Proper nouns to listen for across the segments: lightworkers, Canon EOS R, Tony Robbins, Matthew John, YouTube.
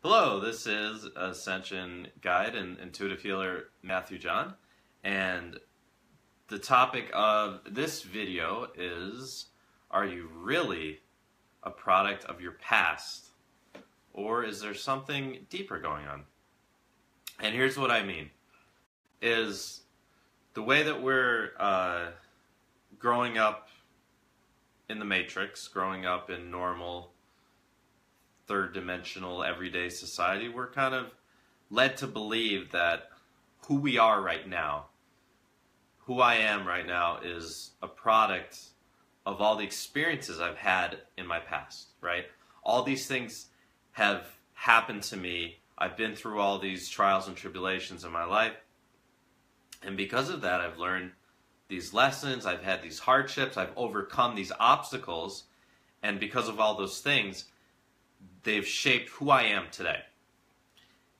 Hello, this is Ascension Guide and Intuitive Healer Matthew John, and the topic of this video is, are you really a product of your past, or is there something deeper going on? And here's what I mean, is the way that we're growing up in the Matrix, growing up in normal third-dimensional everyday society, we're kind of led to believe that who we are right now, who I am right now, is a product of all the experiences I've had in my past, right? All these things have happened to me. I've been through all these trials and tribulations in my life, and because of that, I've learned these lessons, I've had these hardships, I've overcome these obstacles, and because of all those things, they've shaped who I am today.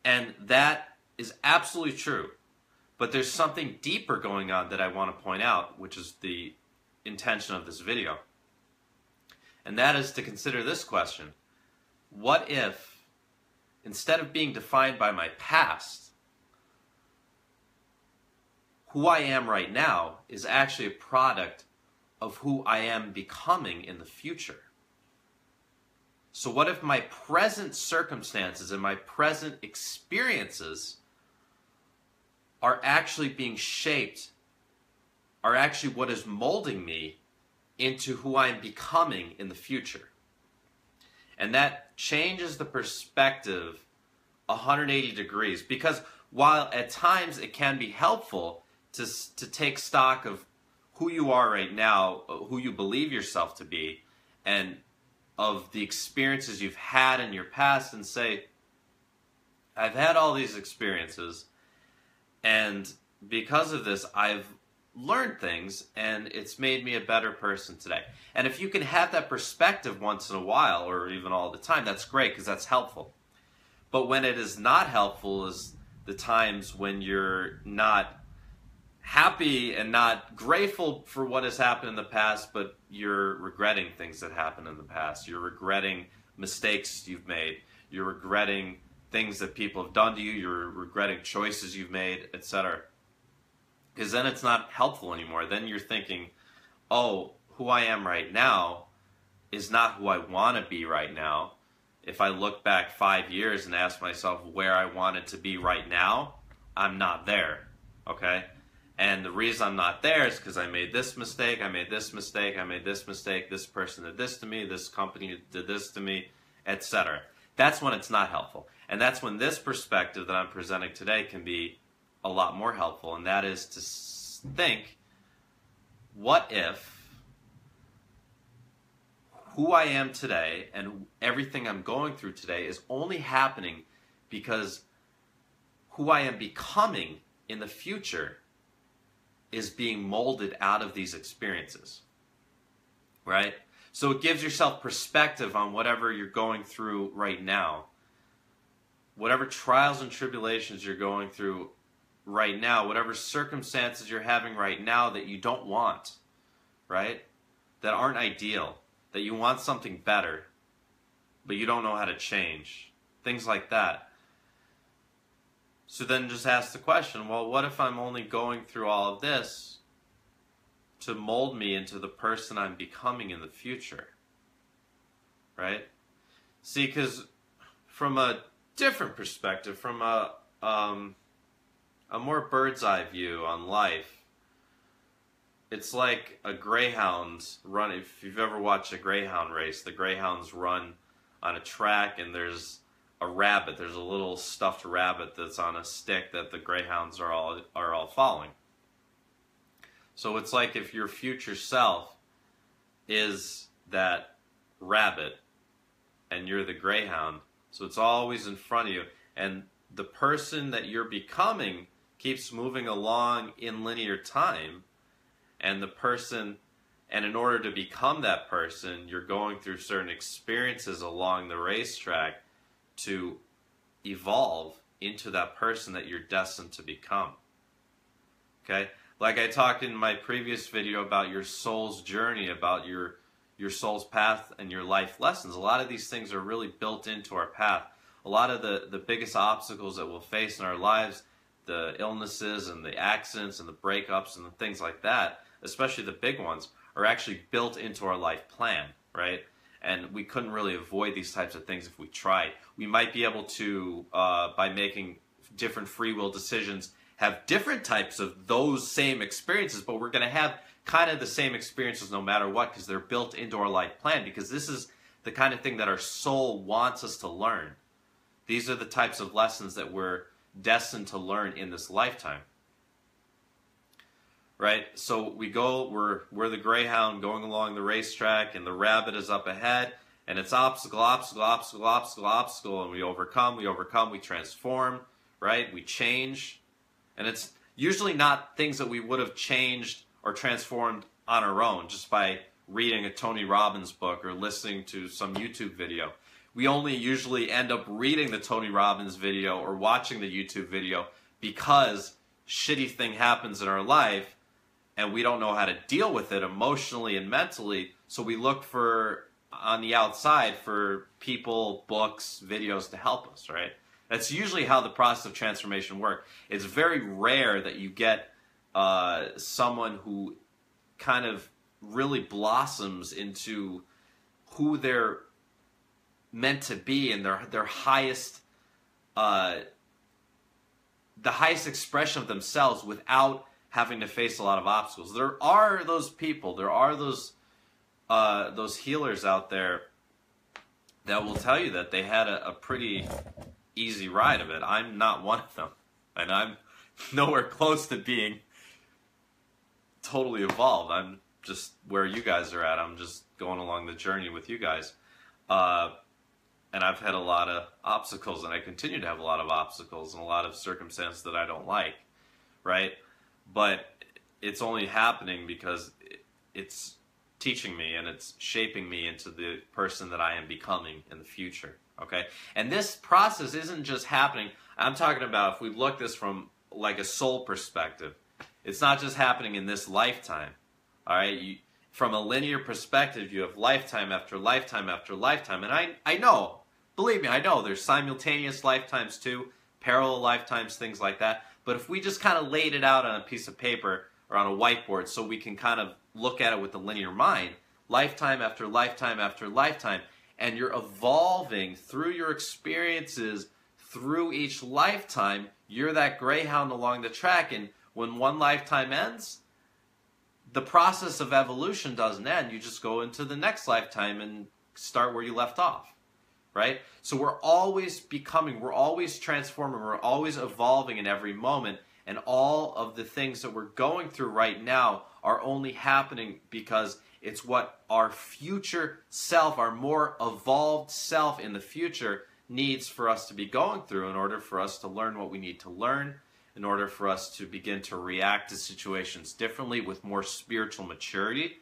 And that is absolutely true. But there's something deeper going on that I want to point out, which is the intention of this video. And that is to consider this question. What if, instead of being defined by my past, who I am right now is actually a product of who I am becoming in the future? So what if my present circumstances and my present experiences are actually being shaped, are actually what is molding me into who I am becoming in the future? And that changes the perspective 180 degrees, because while at times it can be helpful to take stock of who you are right now, who you believe yourself to be, and of the experiences you've had in your past, and say, I've had all these experiences, and because of this, I've learned things, and it's made me a better person today. And if you can have that perspective once in a while, or even all the time, that's great, because that's helpful. But when it is not helpful is the times when you're not happy and not grateful for what has happened in the past, but you're regretting things that happened in the past. You're regretting mistakes you've made. You're regretting things that people have done to you. You're regretting choices you've made, etc. Because then it's not helpful anymore. Then you're thinking, oh, who I am right now is not who I want to be right now. If I look back 5 years and ask myself where I wanted to be right now, I'm not there, okay? And the reason I'm not there is because I made this mistake, I made this mistake, I made this mistake, this person did this to me, this company did this to me, etc. That's when it's not helpful. And that's when this perspective that I'm presenting today can be a lot more helpful, and that is to think, what if who I am today and everything I'm going through today is only happening because who I am becoming in the future is being molded out of these experiences, right? So it gives yourself perspective on whatever you're going through right now. Whatever trials and tribulations you're going through right now, whatever circumstances you're having right now that you don't want, right? That aren't ideal, that you want something better, but you don't know how to change, things like that. So then just ask the question, well, what if I'm only going through all of this to mold me into the person I'm becoming in the future, right? See, because from a different perspective, from a more bird's eye view on life, it's like a greyhound run. If you've ever watched a greyhound race, the greyhounds run on a track, and there's a rabbit, there's a little stuffed rabbit that's on a stick that the greyhounds are all following. So it's like if your future self is that rabbit and you're the greyhound, so it's always in front of you, and the person that you're becoming keeps moving along in linear time, and in order to become that person, you're going through certain experiences along the racetrack to evolve into that person that you're destined to become, okay? Like I talked in my previous video about your soul's journey, about your soul's path and your life lessons. A lot of these things are really built into our path. a lot of the biggest obstacles that we'll face in our lives, the illnesses and the accidents and the breakups and the things like that, especially the big ones, are actually built into our life plan, right? And we couldn't really avoid these types of things if we tried. We might be able to, by making different free will decisions, have different types of those same experiences, but we're going to have kind of the same experiences no matter what, because they're built into our life plan, because this is the kind of thing that our soul wants us to learn. These are the types of lessons that we're destined to learn in this lifetime. Right? So we go, we're the greyhound going along the racetrack, and the rabbit is up ahead, and it's obstacle, obstacle, obstacle, obstacle, obstacle, and we overcome, we transform, right? We change. And it's usually not things that we would have changed or transformed on our own just by reading a Tony Robbins book or listening to some YouTube video. We only usually end up reading the Tony Robbins video or watching the YouTube video because shitty thing happens in our life and we don't know how to deal with it emotionally and mentally, so we look for, on the outside, for people, books, videos to help us, right? That's usually how the process of transformation works. It's very rare that you get someone who kind of really blossoms into who they're meant to be and their highest, the highest expression of themselves without having to face a lot of obstacles. There are those people, there are those healers out there that will tell you that they had a pretty easy ride of it. I'm not one of them, and I'm nowhere close to being totally evolved. I'm just where you guys are at. I'm just going along the journey with you guys. And I've had a lot of obstacles, and I continue to have a lot of obstacles and a lot of circumstances that I don't like, right? But it's only happening because it's teaching me and it's shaping me into the person that I am becoming in the future, okay? And this process isn't just happening. I'm talking about, if we look this from like a soul perspective, it's not just happening in this lifetime, all right? From a linear perspective, you have lifetime after lifetime after lifetime. And I know, believe me, I know there's simultaneous lifetimes too, parallel lifetimes, things like that. But if we just kind of laid it out on a piece of paper or on a whiteboard so we can kind of look at it with a linear mind, lifetime after lifetime after lifetime, and you're evolving through your experiences through each lifetime, you're that greyhound along the track. And when one lifetime ends, the process of evolution doesn't end. You just go into the next lifetime and start where you left off, right? So we're always becoming, we're always transforming, we're always evolving in every moment, and all of the things that we're going through right now are only happening because it's what our future self, our more evolved self in the future, needs for us to be going through in order for us to learn what we need to learn, in order for us to begin to react to situations differently with more spiritual maturity.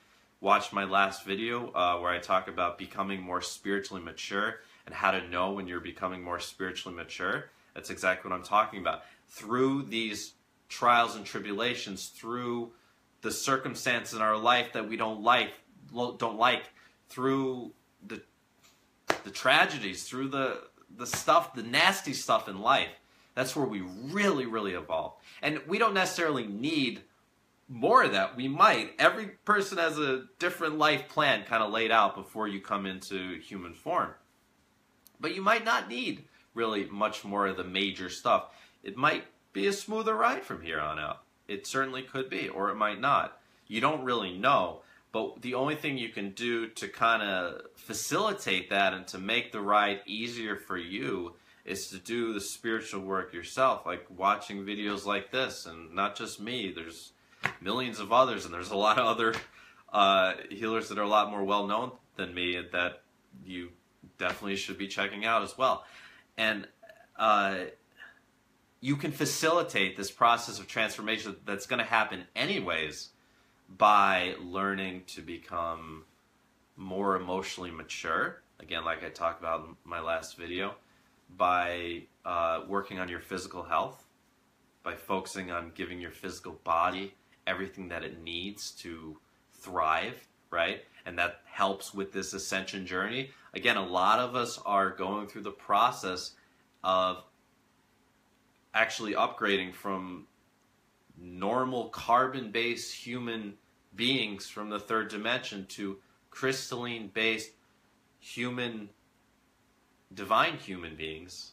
Watch my last video where I talk about becoming more spiritually mature and how to know when you're becoming more spiritually mature. That's exactly what I'm talking about. Through these trials and tribulations, through the circumstance in our life that we don't like, through the tragedies, through the stuff, the nasty stuff in life, that's where we really, really evolve. And we don't necessarily need more of that. We might. Every person has a different life plan kind of laid out before you come into human form. But you might not need really much more of the major stuff. It might be a smoother ride from here on out. It certainly could be, or it might not. You don't really know. But the only thing you can do to kind of facilitate that and to make the ride easier for you is to do the spiritual work yourself, like watching videos like this, and not just me. There's millions of others, and there's a lot of other healers that are a lot more well-known than me that you definitely should be checking out as well. And you can facilitate this process of transformation that's going to happen anyways by learning to become more emotionally mature, again, like I talked about in my last video, by working on your physical health, by focusing on giving your physical body everything that it needs to thrive, right? And that helps with this ascension journey. Again, a lot of us are going through the process of actually upgrading from normal carbon-based human beings from the third dimension to crystalline-based human, divine human beings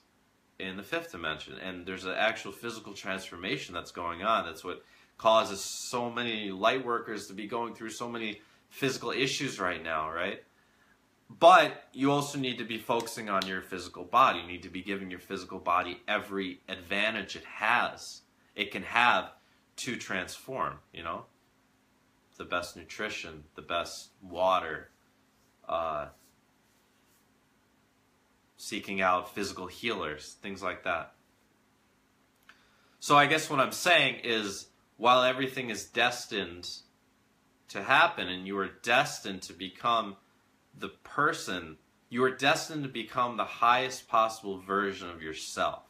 in the fifth dimension. And there's an actual physical transformation that's going on. That's what causes so many light workers to be going through so many physical issues right now, right? But you also need to be focusing on your physical body. You need to be giving your physical body every advantage it has, it can have to transform, you know? The best nutrition, the best water, seeking out physical healers, things like that. So I guess what I'm saying is, while everything is destined to happen and you are destined to become the person, you are destined to become the highest possible version of yourself.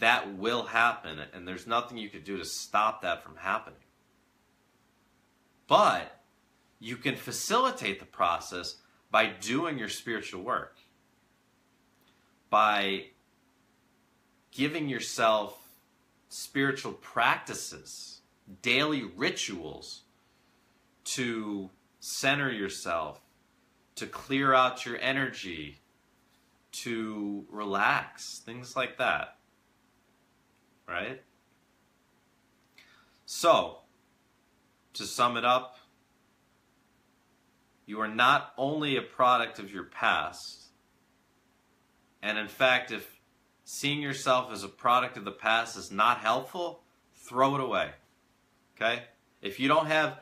That will happen, and there's nothing you could do to stop that from happening. But you can facilitate the process by doing your spiritual work, by giving yourself spiritual practices, daily rituals to center yourself, to clear out your energy, to relax, things like that, right? So, to sum it up, you are not only a product of your past, and in fact, if seeing yourself as a product of the past is not helpful, throw it away, okay? If you don't have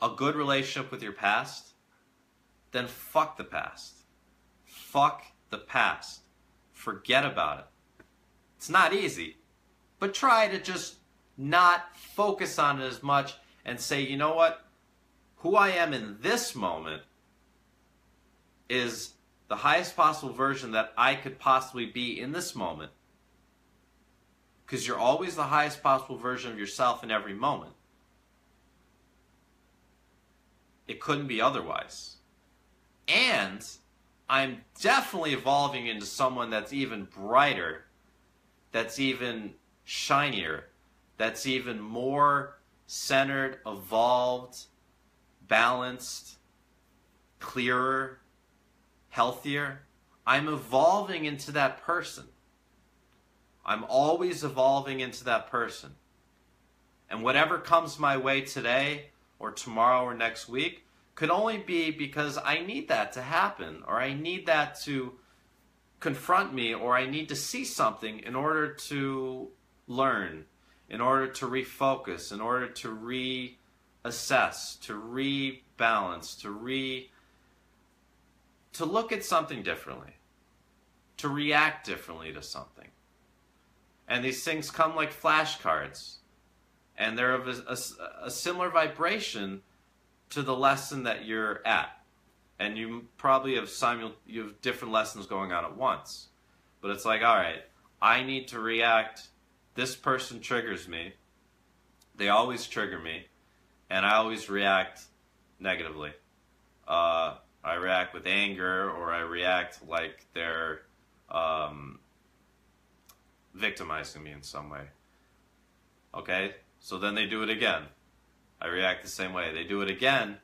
a good relationship with your past, then fuck the past. Fuck the past. Forget about it. It's not easy, but try to just not focus on it as much and say, you know what? Who I am in this moment is the highest possible version that I could possibly be in this moment. Because you're always the highest possible version of yourself in every moment. It couldn't be otherwise. And I'm definitely evolving into someone that's even brighter, that's even shinier, that's even more centered, evolved, balanced, clearer, healthier. I'm evolving into that person. I'm always evolving into that person. And whatever comes my way today, or tomorrow or next week, could only be because I need that to happen, or I need that to confront me, or I need to see something in order to learn, in order to refocus, in order to reassess, to rebalance, to look at something differently, to react differently to something. And these things come like flashcards. And they're of a similar vibration to the lesson that you're at. And you probably have different lessons going on at once. But it's like, all right, I need to react. This person triggers me. They always trigger me. And I always react negatively. I react with anger, or I react like they're victimizing me in some way. Okay? So then they do it again. I react the same way. They do it again.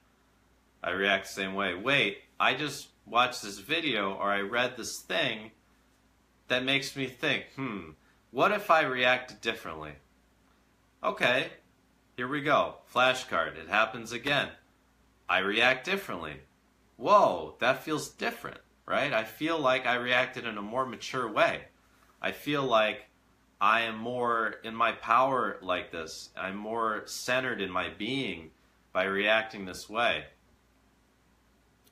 I react the same way. Wait, I just watched this video or I read this thing that makes me think, what if I reacted differently? Okay, here we go. Flashcard. It happens again. I react differently. Whoa, that feels different, right? I feel like I reacted in a more mature way. I feel like I am more in my power like this. I'm more centered in my being by reacting this way.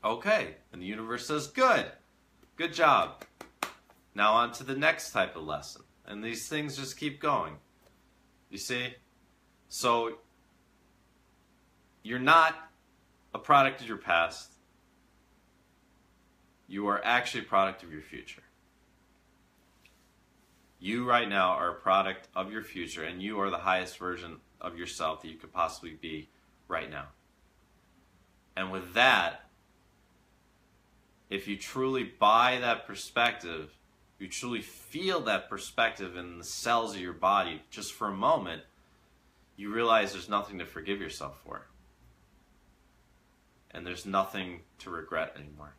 Okay, and the universe says, good. Good job. Now on to the next type of lesson. And these things just keep going. You see? So, you're not a product of your past. You are actually a product of your future. You right now are a product of your future, and you are the highest version of yourself that you could possibly be right now. And with that, if you truly buy that perspective, you truly feel that perspective in the cells of your body, just for a moment, you realize there's nothing to forgive yourself for. And there's nothing to regret anymore.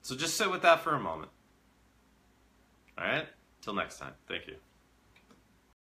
So just sit with that for a moment. All right? Till next time. Thank you.